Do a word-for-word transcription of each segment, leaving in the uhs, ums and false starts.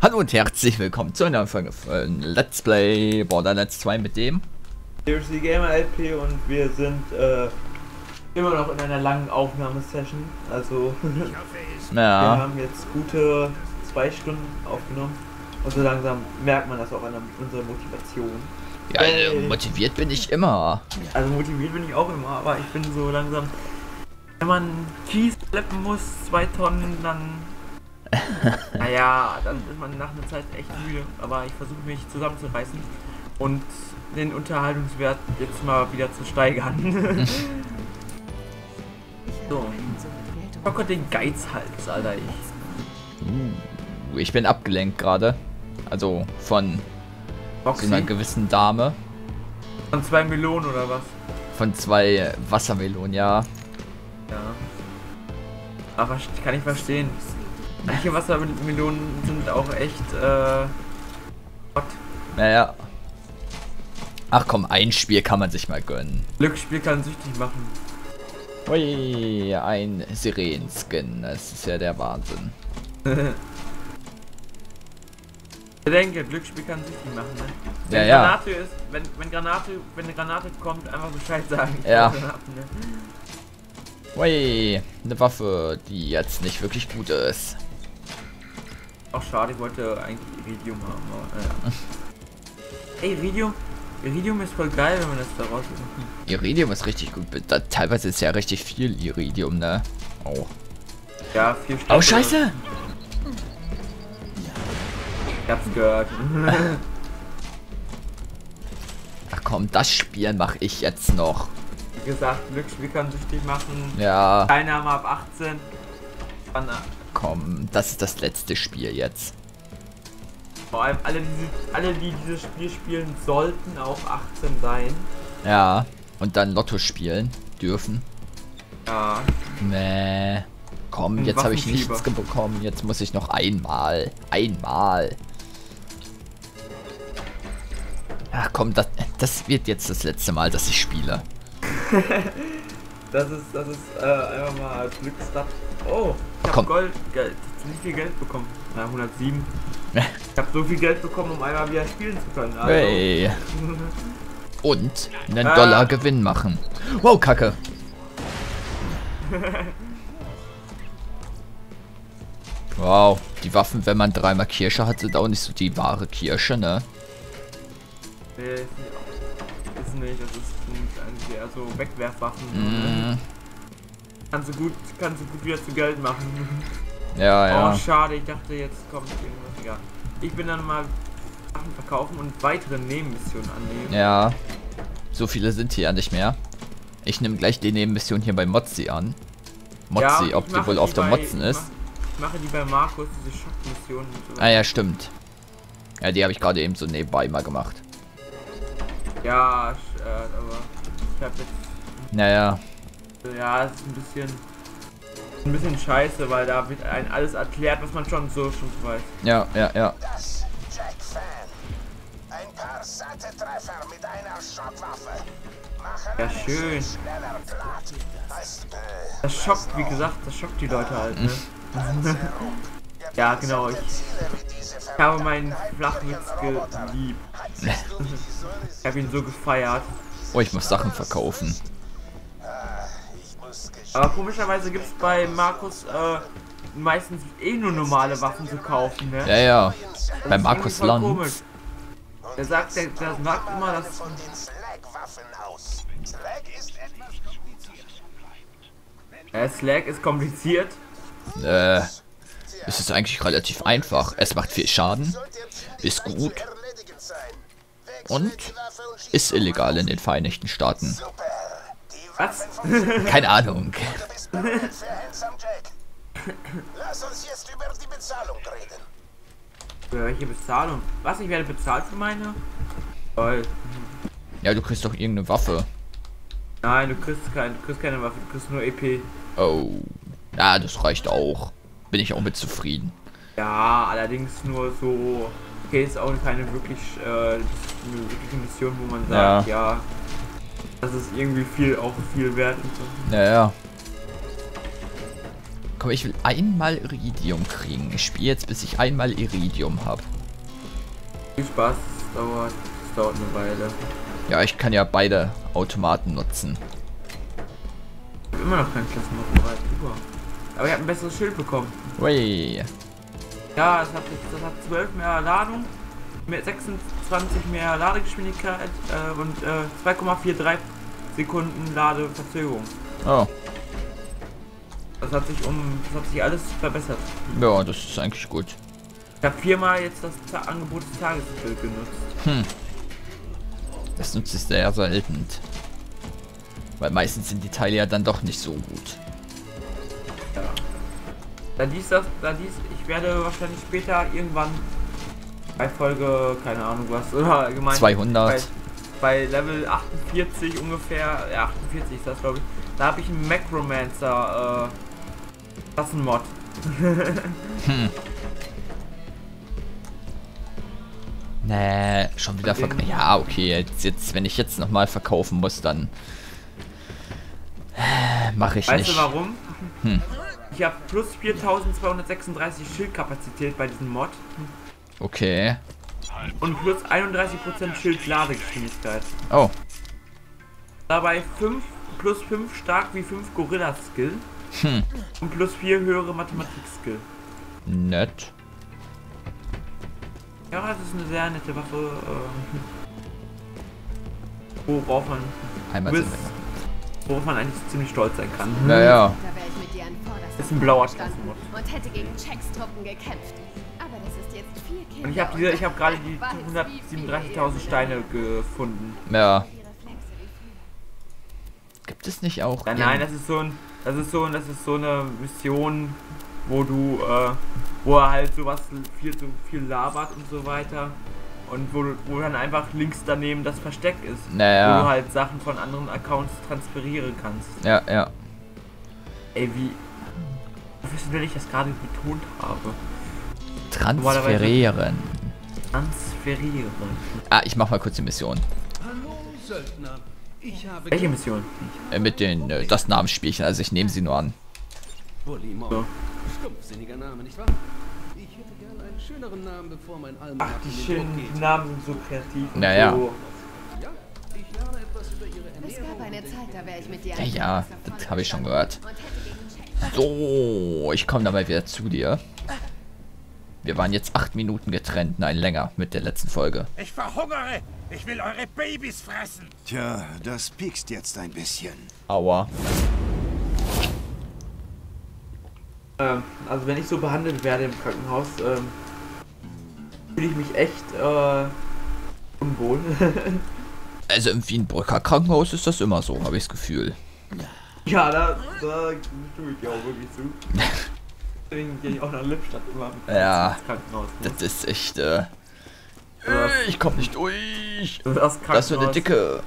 Hallo und herzlich willkommen zu einer Folge von Let's Play Borderlands zwei mit dem Seriously Gamer L P, und wir sind äh, immer noch in einer langen Aufnahmesession. Also ja. Wir haben jetzt gute zwei Stunden aufgenommen und so langsam merkt man das auch an unserer Motivation. Ja, hey. Motiviert bin ich immer. Also motiviert bin ich auch immer, aber ich bin so langsam, wenn man Kies schleppen muss, zwei Tonnen, dann naja, dann ist man nach einer Zeit echt müde, aber ich versuche mich zusammenzureißen und den Unterhaltungswert jetzt mal wieder zu steigern. So, ich hab den Geizhals, Alter. Ich, uh, ich bin abgelenkt gerade, also von Boxy? Einer gewissen Dame. Von zwei Melonen oder was? Von zwei Wassermelonen, ja. Ja. Aber kann ich verstehen. Manche Wassermelonen sind auch echt, äh... Gott. Naja. Ach komm, ein Spiel kann man sich mal gönnen. Glücksspiel kann süchtig machen. Ui, ein Sirenen-Skin. Das ist ja der Wahnsinn. Ich denke, Glücksspiel kann süchtig machen, ne? Wenn ja, Granate ja. ist, wenn, wenn Granate, wenn eine Granate kommt, einfach Bescheid sagen. Ja. Ui, eine Waffe, die jetzt nicht wirklich gut ist. Auch schade, ich wollte eigentlich Eridium haben, aber ja. Ey, Eridium, Eridium ist voll geil, wenn man das da rausholt. Eridium ist richtig gut, da, teilweise ist ja richtig viel Eridium, ne? Oh. Ja, vier Stück. Oh, scheiße! Ich hab's gehört. Ach komm, das Spiel mache ich jetzt noch. Wie gesagt, Glücksspiel kann süchtig machen. Ja. Keiner mal ab achtzehn. Anna. Komm, das ist das letzte Spiel jetzt. Vor allem alle, die, alle, die dieses Spiel spielen, sollten auch achtzehn sein. Ja. Und dann Lotto spielen dürfen. Ja. Nee. Komm, jetzt habe ich nichts bekommen. Jetzt muss ich noch einmal. Einmal. Ach komm, das, das wird jetzt das letzte Mal, dass ich spiele. das ist, das ist äh, einfach mal Glücksstadt. Oh, ich habe Gold, Geld, nicht viel Geld bekommen. Na, hundertsieben. Ich habe so viel Geld bekommen, um einmal wieder spielen zu können. Also. Hey. Und einen ah. Dollar Gewinn machen. Wow, Kacke. Wow, die Waffen, wenn man dreimal Kirsche hat, sind auch nicht so die wahre Kirsche, ne? Nee, ist nicht, ist nicht das ist also Wegwerfwaffen. Mm. Kannst du gut, kannst du gut wieder zu Geld machen. Ja, ja. Oh, schade, ich dachte, jetzt kommt irgendwas. Ja. Ich bin dann mal Sachen verkaufen und weitere Nebenmissionen annehmen. Ja. So viele sind hier ja nicht mehr. Ich nehme gleich die Nebenmission hier bei Mozzi an. Mozzi, ja, ob sie wohl auf der Motzen ist. Ich mache die bei Markus, diese Schockmission. So. Ah ja, stimmt. Ja, die habe ich gerade eben so nebenbei mal gemacht. Ja, äh, aber... Ich hab jetzt, naja. Ja, es ist ein bisschen, ein bisschen scheiße, weil da wird ein alles erklärt, was man schon so schon weiß. Ja, ja, ja. Das Jack-Fan. Ein paar satte Treffer mit einer Schockwaffe. Ja, schön. Das schockt, wie gesagt, das schockt die Leute halt, ne? Ja, genau. Ich, ich habe meinen Flachwitz geliebt. Ich habe ihn so gefeiert. Oh, ich muss Sachen verkaufen. Aber komischerweise gibt es bei Markus äh, meistens eh nur normale Waffen zu kaufen, ne? Ja, ja. Das bei Markus Land. Komisch. Der sagt, der, der sagt immer, dass... Ja, Slag ist kompliziert. Äh, es ist eigentlich relativ einfach. Es macht viel Schaden. Ist gut. Und ist illegal in den Vereinigten Staaten. Was? Keine Ahnung. Lass uns jetzt über die Bezahlung reden. Für welche Bezahlung? Was? Ich werde bezahlt für meine? Toll. Ja, du kriegst doch irgendeine Waffe. Nein, du kriegst, kein, du kriegst keine Waffe, du kriegst nur E P. Oh. Ja, das reicht auch. Bin ich auch mit zufrieden. Ja, allerdings nur so... Okay, ist auch keine wirklich, äh, eine wirkliche Mission, wo man sagt, ja, ja das ist irgendwie viel, auch viel wert. Und so. Ja, ja. Komm, ich will einmal Iridium kriegen. Ich spiele jetzt, bis ich einmal Iridium habe. Viel Spaß, das dauert, das dauert eine Weile. Ja, ich kann ja beide Automaten nutzen. Ich habe immer noch keinen Klassenmodus bereit. Super. Aber ich habe ein besseres Schild bekommen. Ui. Ja, das hat, das hat zwölf mehr Ladung, mit sechsundzwanzig mehr Ladegeschwindigkeit äh, und äh, zwei Komma vier drei Sekunden Ladeverzögerung. Oh. Das hat sich um, das hat sich alles verbessert. Ja, das ist eigentlich gut. Ich habe viermal jetzt das Angebot des Tages genutzt. Hm. Das nutzt es sehr selten. Weil meistens sind die Teile ja dann doch nicht so gut. Ja. Da dies das, da dies, ich werde wahrscheinlich später irgendwann bei Folge, keine Ahnung was, oder allgemein zweihundert. Bei, bei Level achtundvierzig ungefähr, äh, achtundvierzig ist das glaube ich, da habe ich einen Macromancer, äh, das ist ein Mod. Hm. Nee, schon wieder verkaufen. Ja, okay, jetzt, jetzt, wenn ich jetzt nochmal verkaufen muss, dann mache ich weißt nicht. Weißt du warum? Hm. Ich habe plus viertausendzweihundertsechsunddreißig Schildkapazität bei diesem Mod. Okay. Und plus einunddreißig Prozent Schildladegeschwindigkeit. Oh. Dabei fünf plus fünf stark wie fünf Gorilla-Skill. Hm. Und plus vier höhere Mathematik-Skill. Nett. Ja, das ist eine sehr nette Waffe. Äh, worauf man Einmal bis, worauf man eigentlich ziemlich stolz sein kann. Naja. Das ist ein blauer Klassenmod. Und hätte gegen Jacks Truppen gekämpft. Aber das ist jetzt viel Kinder. Und ich habe diese, ich habe gerade die hundertsiebenunddreißigtausend Steine gefunden. Ja. Gibt es nicht auch? Nein, nein, das ist so ein, das ist so, das ist so eine Mission, wo du, äh, wo er halt sowas viel so viel labert und so weiter und wo, wo dann einfach links daneben das Versteck ist, naja, wo du halt Sachen von anderen Accounts transferieren kannst. Ja, ja. Ey, wie professionell ich das gerade betont habe. Transferieren. Transferieren. Ah, ich mach mal kurz die Mission. Hallo, Söldner. Ich habe Welche Mission? Äh, mit den, äh, das Namensspielchen, also ich nehme sie nur an. So. Stumpfsinniger Name, nicht wahr? Ich hätte gern einen schöneren Namen, bevor mein Almanach. Ach, die schönen Namen sind so kreativ. Naja. So. Ja, ich lerne etwas über ihre Ernährung. Es gab eine Zeit, da wäre ich mit dir. Ja, ja, das habe ich schon gehört. So, ich komme dabei wieder zu dir. Wir waren jetzt acht Minuten getrennt, nein, länger mit der letzten Folge. Ich verhungere! Ich will eure Babys fressen! Tja, das piekst jetzt ein bisschen. Aua. Ähm, also wenn ich so behandelt werde im Krankenhaus, ähm, fühle ich mich echt äh, unwohl. Also im Wienbrücker Krankenhaus ist das immer so, habe ich das Gefühl. Ja, da, da tue ich dir auch wirklich zu. Deswegen gehe ich auch nach Lippstadt immer ja, ins Krankenhaus. Ne? Das ist echt, äh, das, ich komme nicht durch. Das, das, das ist so eine Dicke.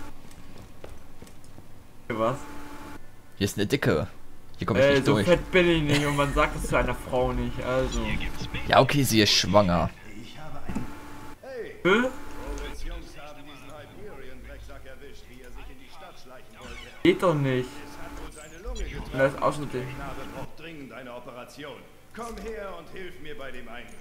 Hier was? Hier ist eine Dicke. Hier komme ich äh, nicht so durch. So fett bin ich nicht und man sagt es zu einer Frau nicht, also. Ja, okay, sie ist schwanger. Hm? Geht doch nicht. Da ist auch schon Ding. Deine Operation. Komm her und hilf mir bei dem Eingriff.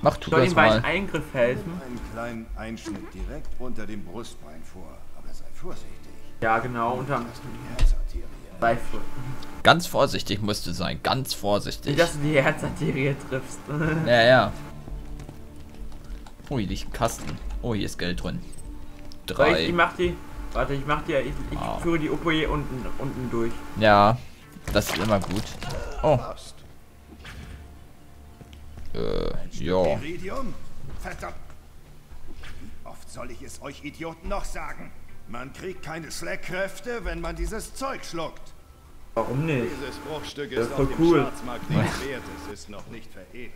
Mach du das mal. Soll ihm beim Eingriff helfen? Einen kleinen Einschnitt direkt unter dem Brustbein vor, aber sei vorsichtig. Ja, genau, unter sei ganz vorsichtig musst du sein, ganz vorsichtig. Nicht, dass du die Herzarterie triffst. Ja, ja. Oh, hier liegt ein Kasten. Oh, hier ist Geld drin. Drei. Ich, ich mach die. Warte, ich mach die. Ich, ich ah. führe die O P unten unten durch. Ja. Das ist immer gut. Oh. Äh, ja. Iridium? Verdammt. Wie oft soll ich es euch Idioten noch sagen? Man kriegt keine Slag-Kräfte, wenn man dieses Zeug schluckt. Warum nicht? Dieses Bruchstück ist auf dem Schwarzmarkt nicht wert, es ist noch nicht veredelt.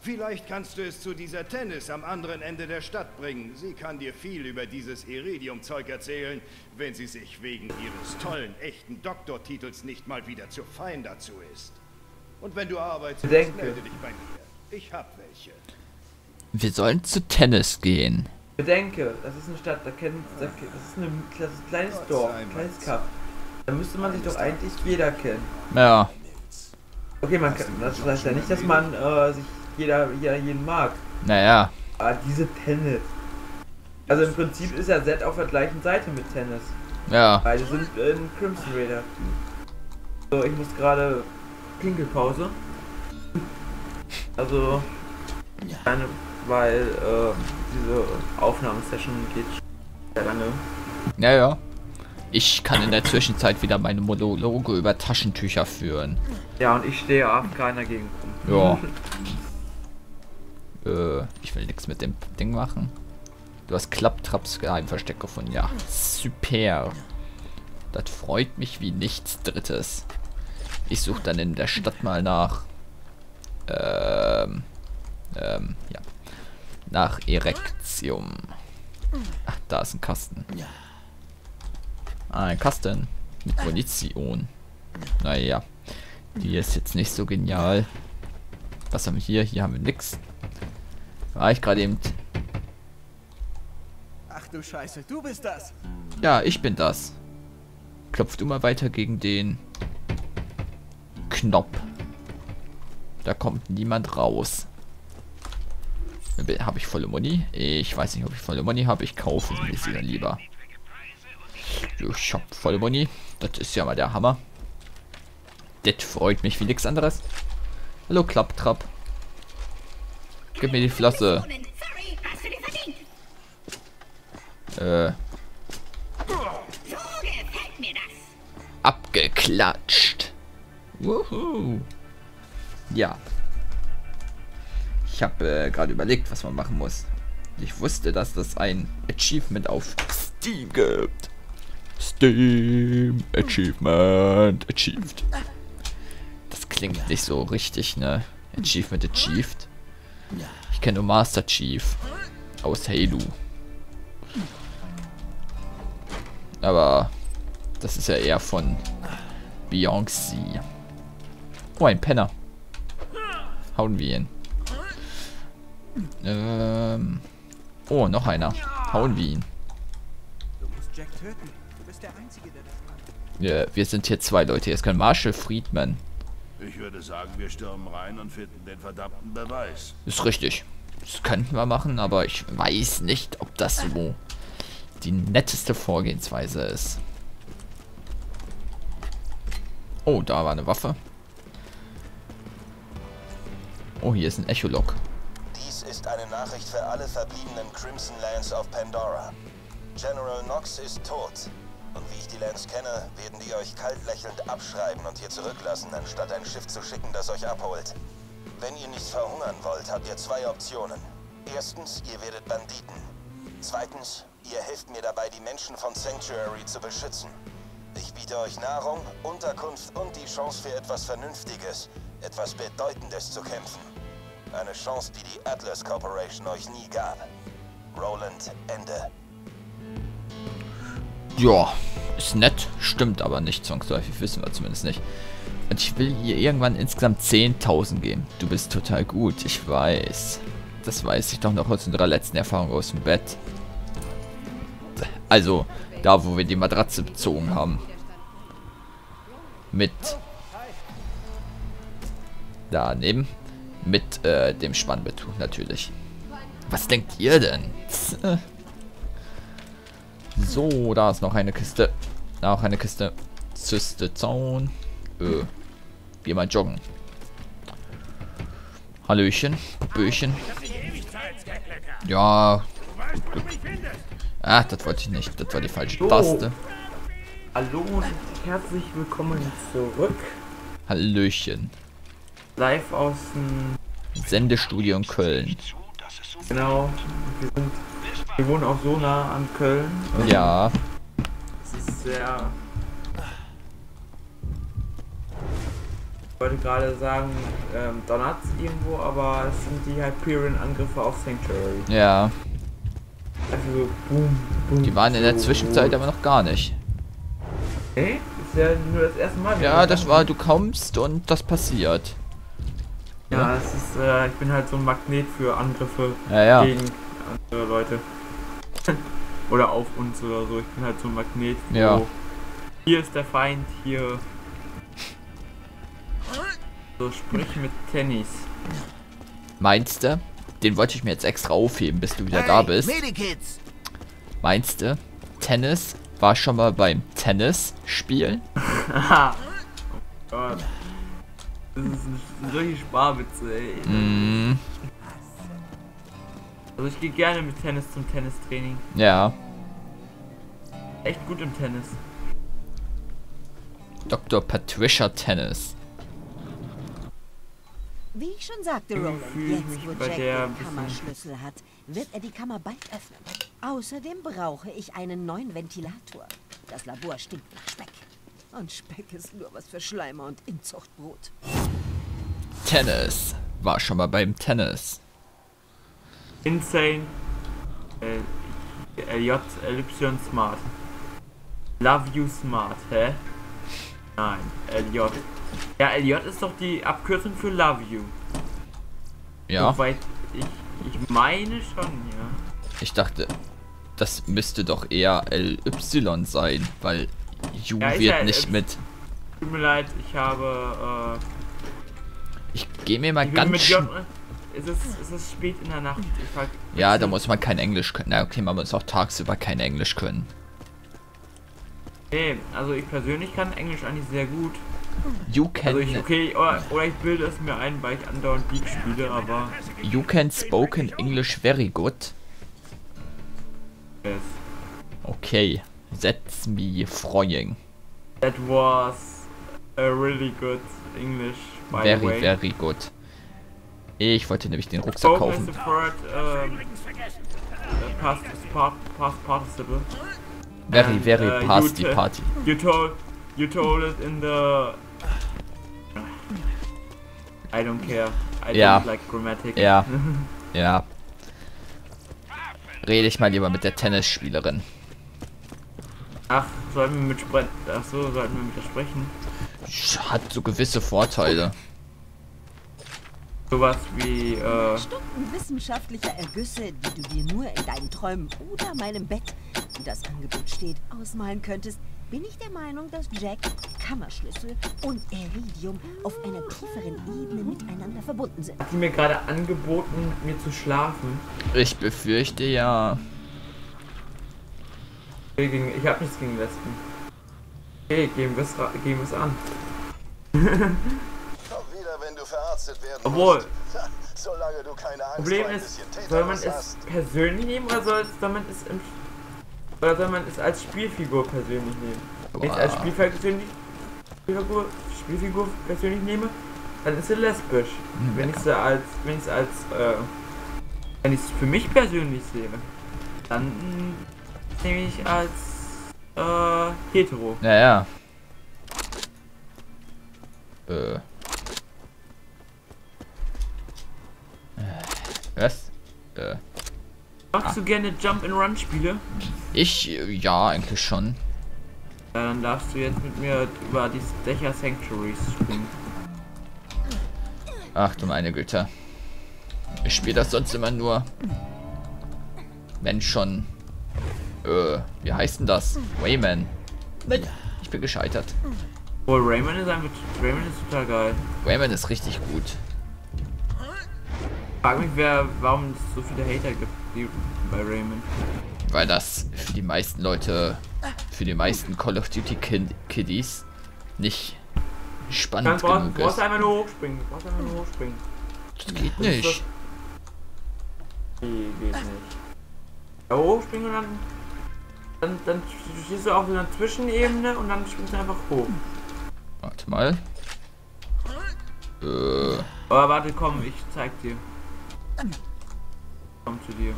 Vielleicht kannst du es zu dieser Tannis am anderen Ende der Stadt bringen. Sie kann dir viel über dieses Iridium-Zeug erzählen, wenn sie sich wegen ihres tollen, echten Doktortitels nicht mal wieder zu fein dazu ist. Und wenn du arbeitest, melde dich bei mir. Ich hab welche. Wir sollen zu Tannis gehen. Bedenke, das ist eine Stadt, da kennt, da, das ist eine, das ist ein kleines Dorf, ein kleines Kaff. Da müsste man sich doch eigentlich jeder kennen. Ja. Okay, man kann, das heißt ja nicht, dass man äh, sich jeder, jeder jeden mag. Naja. Aber diese Tennis. Also im Prinzip ist ja Zed auf der gleichen Seite mit Tennis. Ja. Beide sind in Crimson Raider. So, ich muss gerade Pinkelpause. Also, keine, weil äh, diese Aufnahmesession geht sehr lange. Ja, ja. Ich kann in der Zwischenzeit wieder meine Monologe über Taschentücher führen. Ja, und ich stehe abends keiner gegen rum. Ja. äh, ich will nichts mit dem Ding machen. Du hast Klapptraps Geheimversteck gefunden. Ja, super. Das freut mich wie nichts Drittes. Ich suche dann in der Stadt mal nach. Ähm. Ähm, ja. Nach Erectium. Ach, da ist ein Kasten. Ja. Ein Kasten mit Munition. Naja, die ist jetzt nicht so genial. Was haben wir hier? Hier haben wir nix. War ich gerade eben. Ach du Scheiße, du bist das. Ja, ich bin das. Klopf du mal weiter gegen den Knopf. Da kommt niemand raus. Habe ich volle Muni? Ich weiß nicht, ob ich volle Muni habe. Ich kaufe mir sie dann lieber. Ich hab volle Muni. Das ist ja mal der Hammer. Das freut mich wie nichts anderes. Hallo, Klapptrap. Gib mir die Flosse. Äh. Abgeklatscht. Wuhu. Ja. Ich habe äh, gerade überlegt, was man machen muss. Ich wusste, dass das ein Achievement auf Steam gibt. Steam Achievement achieved. Das klingt nicht so richtig, ne? Achievement achieved. Ich kenne nur Master Chief aus Halo. Aber das ist ja eher von Beyoncé. Oh, ein Penner. Hauen wir ihn. Ähm. Oh, noch einer. Hauen wir ihn. Du musst Jack töten. Der Einzige, der das ja, wir sind hier zwei Leute. Jetzt können Marshall Friedman. Ich würde sagen, wir stürmen rein und finden den verdammten Beweis. Ist richtig. Das könnten wir machen, aber ich weiß nicht, ob das so die netteste Vorgehensweise ist. Oh, da war eine Waffe. Oh, hier ist ein Echolog. Dies ist eine Nachricht für alle verbliebenen Crimson Lands auf Pandora. General Knox ist tot. Und wie ich die Lands kenne, werden die euch kalt lächelnd abschreiben und hier zurücklassen, anstatt ein Schiff zu schicken, das euch abholt. Wenn ihr nicht verhungern wollt, habt ihr zwei Optionen. Erstens, ihr werdet Banditen. Zweitens, ihr helft mir dabei, die Menschen von Sanctuary zu beschützen. Ich biete euch Nahrung, Unterkunft und die Chance für etwas Vernünftiges, etwas Bedeutendes zu kämpfen. Eine Chance, die die Atlas Corporation euch nie gab. Roland, Ende. Ja, ist nett, stimmt aber nicht zwangsläufig, wissen wir zumindest nicht. Und ich will hier irgendwann insgesamt zehntausend geben. Du bist total gut, ich weiß. Das weiß ich doch noch aus unserer letzten Erfahrung aus dem Bett. Also, da wo wir die Matratze bezogen haben. Mit... Daneben. Mit äh, dem Spannbetrug natürlich. Was denkt ihr denn? So, da ist noch eine Kiste. Noch eine Kiste. Züste Zaun. Äh. Geh mal joggen. Hallöchen. Popöchen. Ja. Ach, das wollte ich nicht. Das war die falsche Hallo. Taste. Hallo und herzlich willkommen zurück. Hallöchen. Live aus dem Sendestudio in Köln. Genau. Wir sind Wir wohnen auch so nah an Köln. Ja. Das ist sehr... Ich wollte gerade sagen, ähm, Donuts irgendwo, aber es sind die Hyperion-Angriffe auf Sanctuary. Ja. Also so boom, boom. Die waren in der Zwischenzeit aber noch gar nicht. Nee? Ist ja nur das erste Mal. Ja, das war, du kommst und das passiert. Ja, es ist, äh, ich bin halt so ein Magnet für Angriffe ja, ja. gegen andere Leute. Oder auf uns oder so. Ich bin halt so ein Magnet. Ja. Hier ist der Feind, hier. So, sprich mit Tannis. Meinst du? Den wollte ich mir jetzt extra aufheben, bis du wieder hey, da bist. Medikids. Meinst du? Tannis war schon mal beim Tennisspiel? Haha. Oh Gott. Das ist solche Sparwitze, ey. Mm. Also ich gehe gerne mit Tannis zum Tennistraining. Ja. Echt gut im Tennis. Doktor Patricia Tannis. Wie ich schon sagte, Roland, jetzt wo Jack den Kammerschlüssel hat, wird er die Kammer bald öffnen. Außerdem brauche ich einen neuen Ventilator. Das Labor stinkt nach Speck. Und Speck ist nur was für Schleimer und Inzuchtbrot. Tennis. War schon mal beim Tennis. Insane. L J Elypsion Smart. Love you Smart, hä? Nein, L J. Ja, L J ist doch die Abkürzung für Love You. Ja. Soweit ich, ich meine schon, ja. Ich dachte, das müsste doch eher L Y sein, weil You ja, wird ja nicht mit. Tut mir leid, ich habe. Äh, ich gehe mir mal ganz. Mit J, es ist, es ist spät in der Nacht. Ich halt, ja, da muss man kein Englisch können. Na okay, man muss auch tagsüber kein Englisch können. Nee, also ich persönlich kann Englisch eigentlich sehr gut. You can. Also ich, okay, oder, oder ich bilde es mir ein, weil ich andauernd League spiele, aber. You can spoken English very good. Yes. Okay, that's me froying. That was a really good English, by very, the way. Very, very good. Ich wollte nämlich den Rucksack spoken kaufen. Is the part, um, past, past, past participle. Very, and, very uh, past the party. You told, you told it in the. I don't care. I yeah. don't like grammatic. Ja. Yeah. Ja. Rede ich mal lieber mit der Tennisspielerin. Ach, sollten wir mit sprechen? Ach so, sollten wir mit ihr sprechen? Hat so gewisse Vorteile. Sowas wie äh Stunden wissenschaftlicher Ergüsse, die du dir nur in deinen Träumen oder meinem Bett, wo das Angebot steht, ausmalen könntest, bin ich der Meinung, dass Jack, Kammerschlüssel und Eridium auf einer tieferen Ebene miteinander verbunden sind. Hat sie mir gerade angeboten, mit mir zu schlafen? Ich befürchte ja. Ich hab nichts gegen Lesben. Okay, geben wir's, geben wir's an. Wenn du verarztet werden Obwohl, musst, solange du keine Angst Problem ist, soll man es persönlich nehmen oder soll, soll man es im, oder soll man es als Spielfigur persönlich nehmen? Boah. Wenn ich als Spielfigur persönlich, Spielfigur, Spielfigur persönlich nehme, dann ist sie lesbisch. Mhm. Wenn ich es als, wenn ich es als, äh, wenn ich es für mich persönlich sehe, dann nehme ich als äh, hetero. Naja. Äh. Was? Äh. Magst ah. du gerne Jump and Run Spiele? Ich, ja, eigentlich schon. Ja, dann darfst du jetzt mit mir über die Dächer Sanctuaries springen. Ach du meine Güte. Ich spiele das sonst immer nur. Wenn schon. Äh, wie heißt denn das? Rayman. Ich bin gescheitert. Oh, Rayman ist einfach. Rayman ist total geil. Rayman ist richtig gut. Ich frage mich, wer, warum es so viele Hater gibt bei Rayman. Weil das für die meisten Leute, für die meisten Call of Duty Kiddies nicht spannend genug ist. Du brauchst einmal nur hochspringen, du brauchst einmal nur hochspringen. Das geht nicht. Nee, geht nicht. Ja, hochspringen und dann, dann, dann stehst du auf einer Zwischenebene und dann springst du einfach hoch. Warte mal. Äh. Aber warte, komm, ich zeig dir. Komm zu dir.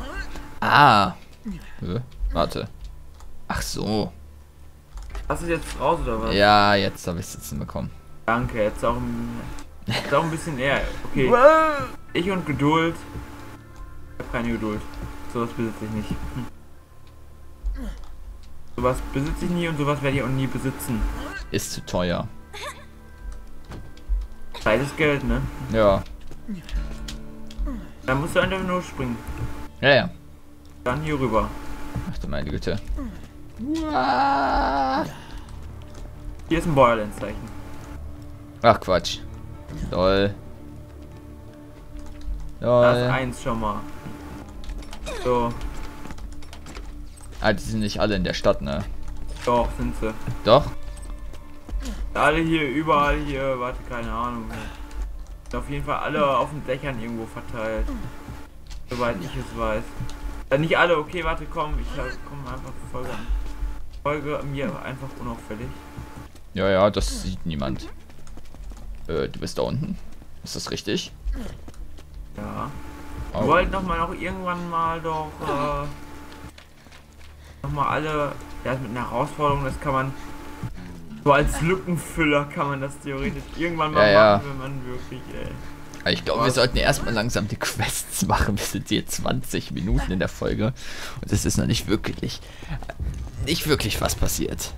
Ah. Hä? Warte. Ach so. Hast du jetzt raus oder was? Ja, jetzt habe ich es jetzt hinbekommen. Danke, jetzt auch ein, jetzt auch ein bisschen eher. Okay. Ich und Geduld. Ich habe keine Geduld. Sowas besitze ich nicht. Hm. Sowas besitze ich nie und sowas werde ich auch nie besitzen. Ist zu teuer. Scheißes Geld, ne? Ja. Dann musst du einfach nur springen. Ja, ja. Dann hier rüber. Ach du meine Güte. Hier ist ein Borderlands-Zeichen. Ach Quatsch. Lol. Lol. Da ist eins schon mal. So. Ah, die sind nicht alle in der Stadt, ne? Doch, sind sie. Doch? Alle hier, überall hier, warte, keine Ahnung. Sind auf jeden Fall alle auf den Dächern irgendwo verteilt. Soweit ich es weiß. Äh, nicht alle, okay, warte, komm, ich halt, komm einfach Folge an. Folge mir einfach unauffällig. Ja, ja, das sieht niemand. Äh, du bist da unten. Ist das richtig? Ja. Oh. Wir wollten doch mal auch irgendwann mal doch, äh, noch mal alle, ja, mit einer Herausforderung, das kann man, so als Lückenfüller kann man das theoretisch irgendwann mal ja, machen, ja. wenn man wirklich, ey. Ich glaube, wir sollten erstmal langsam die Quests machen. Wir sind hier zwanzig Minuten in der Folge und es ist noch nicht wirklich, nicht wirklich was passiert.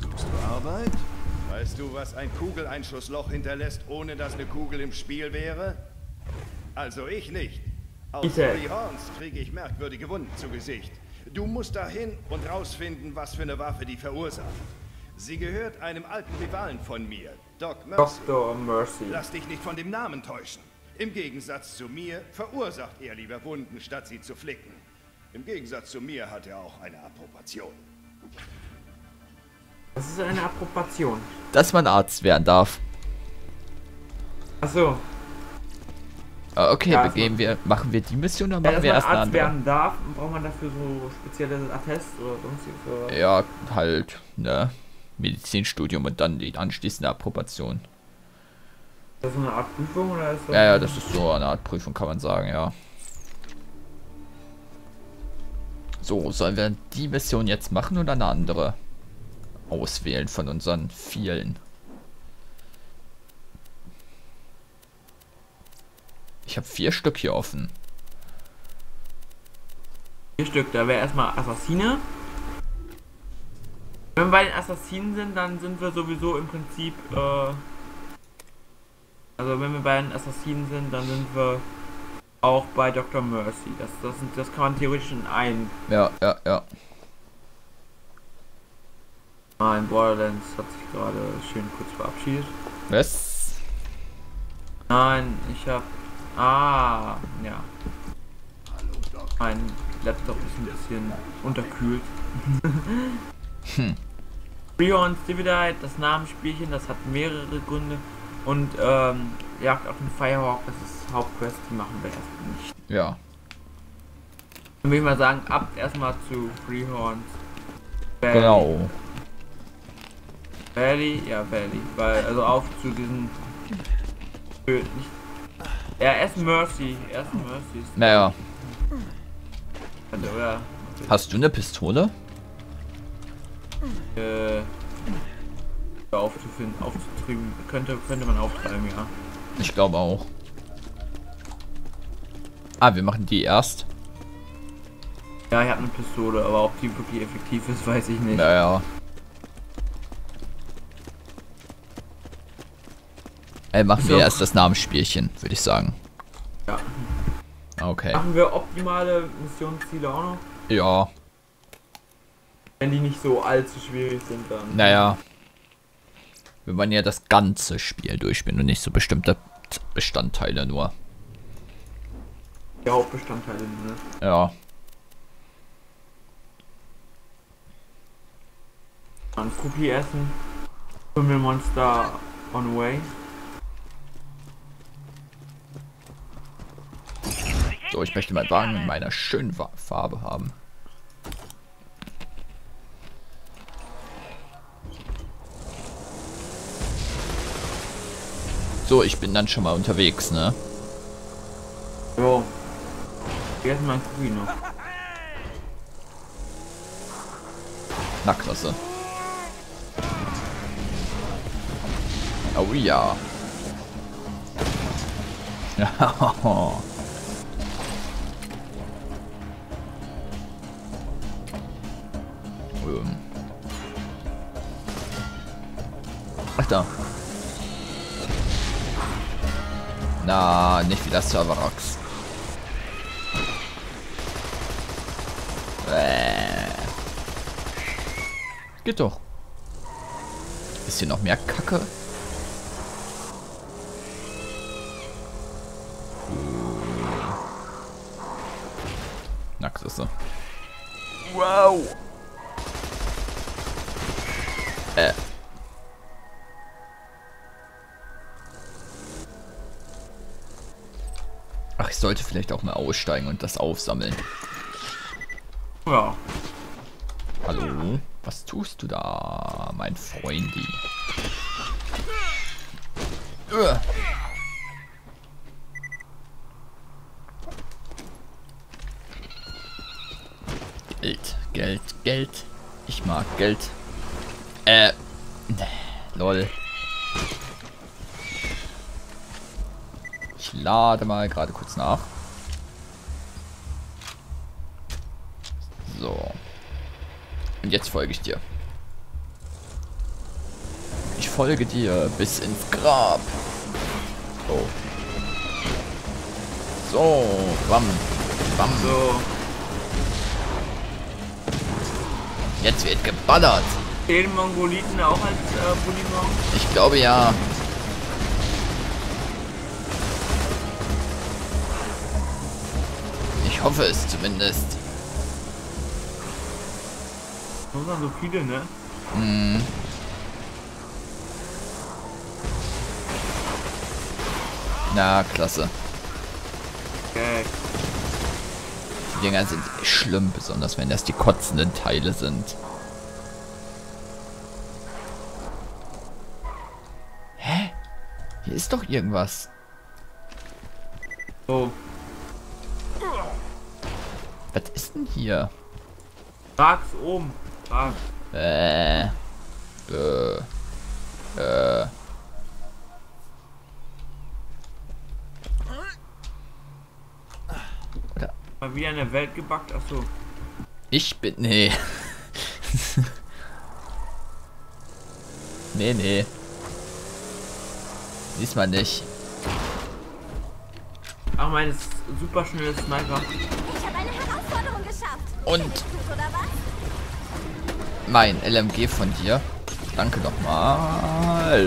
Suchst du Arbeit? Weißt du, was ein Kugeleinschussloch hinterlässt, ohne dass eine Kugel im Spiel wäre? Also ich nicht. Aus Freehorns kriege ich merkwürdige Wunden zu Gesicht. Du musst dahin und rausfinden, was für eine Waffe die verursacht. Sie gehört einem alten Rivalen von mir, Doc Mercy. Doktor Mercy. Lass dich nicht von dem Namen täuschen. Im Gegensatz zu mir verursacht er lieber Wunden, statt sie zu flicken. Im Gegensatz zu mir hat er auch eine Approbation. Was ist eine Approbation? Dass man Arzt werden darf. Ach so. Okay, ja, begeben wir, machen wir die Mission oder machen ja, wir erst Arzt werden darf, braucht man dafür so spezielle Attest oder sonstiges? Oder? Ja, halt, ne? Medizinstudium und dann die anschließende Approbation. Ist das so eine Art Prüfung oder ist das? Ja, ja, das ist so eine Art Prüfung, kann man sagen, ja. So, sollen wir die Mission jetzt machen oder eine andere auswählen von unseren vielen? Ich habe vier Stück hier offen. Vier Stück, da wäre erstmal Assassine. Wenn wir bei den Assassinen sind, dann sind wir sowieso im Prinzip, äh, also wenn wir bei den Assassinen sind, dann sind wir auch bei Doktor Mercy. Das, das, das kann man theoretisch in einen. Ja, ja, ja. Nein, Borderlands hat sich gerade schön kurz verabschiedet. Was? Nein, ich hab... Ah, ja. Mein Laptop ist ein bisschen unterkühlt. Hm. Freehorns Valley, das Namensspielchen, das hat mehrere Gründe. Und ähm, Jagd auf den Firehawk, das ist Hauptquest, die machen wir erstmal nicht. Ja. Dann würde ich mal sagen, ab erstmal zu Freehorns Valley. Genau. Valley, ja Valley, weil also auf zu diesen. Nicht, ja, erst Mercy, erst Mercy. Naja. Also, ja. Hast du eine Pistole? Äh, aufzufinden, aufzutreiben, könnte, könnte man auftreiben, ja. Ich glaube auch. Ah, wir machen die erst. Ja, ich habe eine Pistole, aber ob die wirklich effektiv ist, weiß ich nicht. Naja. Ey, machen wir erst das Namensspielchen, würde ich sagen. Ja. Okay. Machen wir optimale Missionsziele auch noch? Ja. Wenn die nicht so allzu schwierig sind, dann. Naja. Wir wollen ja das ganze Spiel durchspielen und nicht so bestimmte Bestandteile nur. Die Hauptbestandteile, ne? Ja. Ein Cookie essen. Krümelmonster on way. So, ich möchte meinen Wagen in meiner schönen Farbe haben. So, ich bin dann schon mal unterwegs, ne? Jo. Jetzt mein Kubi noch. Na, klasse. Oh ja. Ach da. Na, nicht wie das Server Rocks. Äh. Geht doch. Ist hier noch mehr Kacke? Nackt ist er. Wow! Äh. Ach, ich sollte vielleicht auch mal aussteigen und das aufsammeln. Ja. Hallo? Was tust du da, mein Freundin? Äh. Geld, Geld, Geld. Ich mag Geld. Äh. Lol. Ich lade mal gerade kurz nach. So. Und jetzt folge ich dir. Ich folge dir bis ins Grab. Oh. So. Bam. Bam. So. Jetzt wird geballert. Den Mongoliten auch als äh, Bullymong? Ich glaube ja. Ich hoffe es zumindest. Das waren so viele, ne? Mm. Na, klasse. Okay. Die Dinger sind schlimm, besonders wenn das die kotzenden Teile sind. Hä? Hier ist doch irgendwas. Oh. Was ist denn hier? Frag's um. Frag. Äh. Äh. Äh. Mal wieder in der Welt gebackt, achso. Ich bin. Nee. nee, nee. Diesmal nicht. Ach, mein super schnelles Sniper. Ich habe eine Herausforderung geschafft. Und mein L M G von dir. Danke nochmal.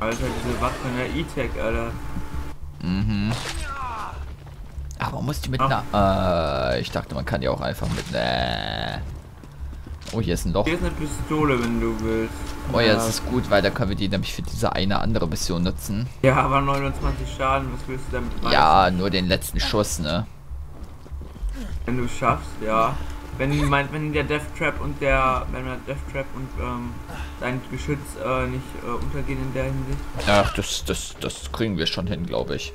Alter, diese Waffe von der E-Tech, Alter. Mhm. Aber man muss die mit einer. Ah. Äh, ich dachte, man kann die auch einfach mit. Äh. Oh, hier ist ein Loch. Hier ist eine Pistole, wenn du willst. Oh ja, das ist gut, weil da können wir die nämlich für diese eine andere Mission nutzen. Ja, aber neunundzwanzig Schaden, was willst du damit machen? Ja, nur den letzten Schuss, ne? Wenn du schaffst, ja. Wenn, mein, wenn der Deathtrap und der. Wenn der Deathtrap und ähm, dein Geschütz äh, nicht äh, untergehen in der Hinsicht. Ach, das, das, das kriegen wir schon hin, glaube ich.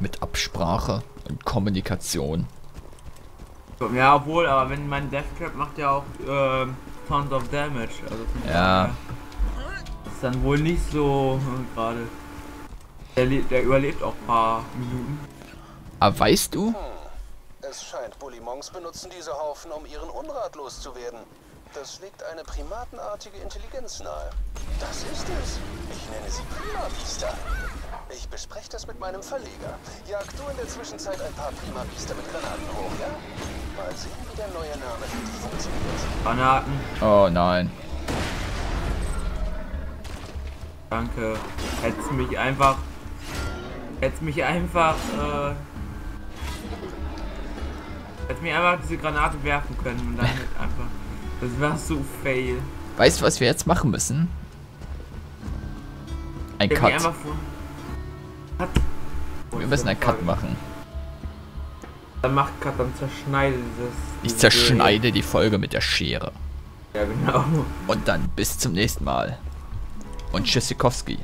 Mit Absprache und Kommunikation. Ja, obwohl, aber wenn mein Deathtrap macht ja auch äh, Tons of Damage. Also ja. Ist dann wohl nicht so äh, gerade. Der, der überlebt auch ein paar Minuten. Aber weißt du? Es scheint, Bullymongs benutzen diese Haufen, um ihren Unrat loszuwerden. Das legt eine primatenartige Intelligenz nahe. Das ist es. Ich nenne sie Primabiester. Ich bespreche das mit meinem Verleger. Jag du in der Zwischenzeit ein paar Primabiester mit Granaten hoch, ja? Mal sehen, wie der neue Name für dich funktioniert. Granaten. Oh nein. Danke. Hättest mich einfach... Hättest mich einfach... Äh Hätte mir einfach diese Granate werfen können und dann einfach. Das war so fail. Weißt du, was wir jetzt machen müssen? Ein Cut. Cut. Oh, wir müssen einen Cut Fall. machen. Dann macht Cut, dann zerschneide das. Ich zerschneide Serie. die Folge mit der Schere. Ja, genau. Und dann bis zum nächsten Mal. Und Tschüssikowski.